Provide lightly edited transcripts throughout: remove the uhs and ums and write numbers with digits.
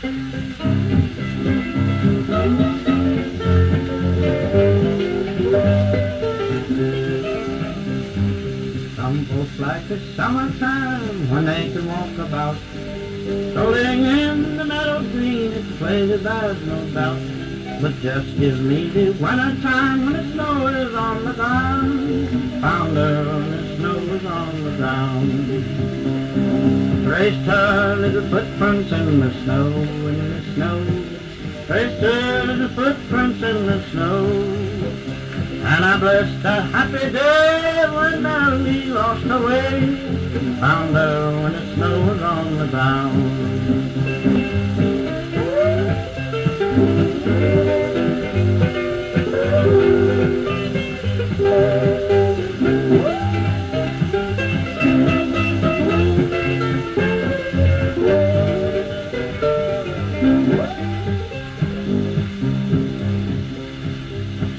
Some folks like the summertime when they can walk about, strolling in the meadow green, it's pleasure there's no doubt. But just give me the winter time when the snow is on the ground, founder when the snow is on the ground. Traced her little footprints in the snow, in the snow. Traced her little footprints in the snow. And I blessed a happy day when Dorothy lost her way, found her when the snow was on the ground.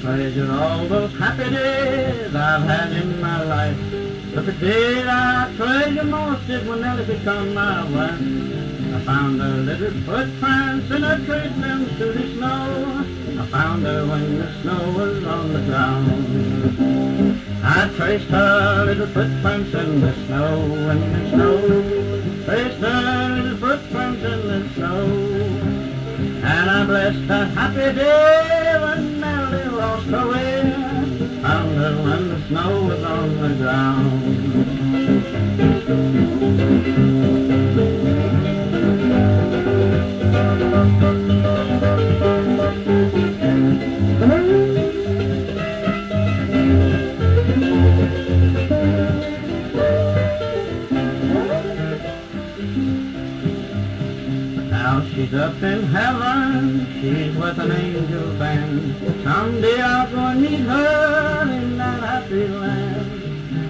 Treasure all those happy days I've had in my life, but the day I treasure most is when Nellie become my wife. I found her little footprints and I traced them through the snow. I found her when the snow was on the ground. I traced her little footprints in the snow, in the snow. Traced her little footprints in the snow. And I blessed her happy day when Nellie lost her way. Found her when the snow was on the ground. Now she's up in heaven, she's with an angel band. Someday I'll go and meet her in that happy land.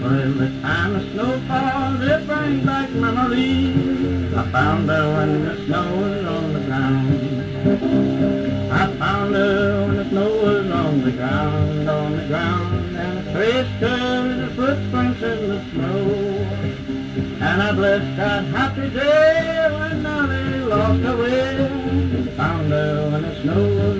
For every time the snow falls, it brings back memories. I found her when the snow was on the ground. I found her when the snow was on the ground, and I traced her little footprints in the snow. And I blessed that happy day when I lost her way, found her when the snow was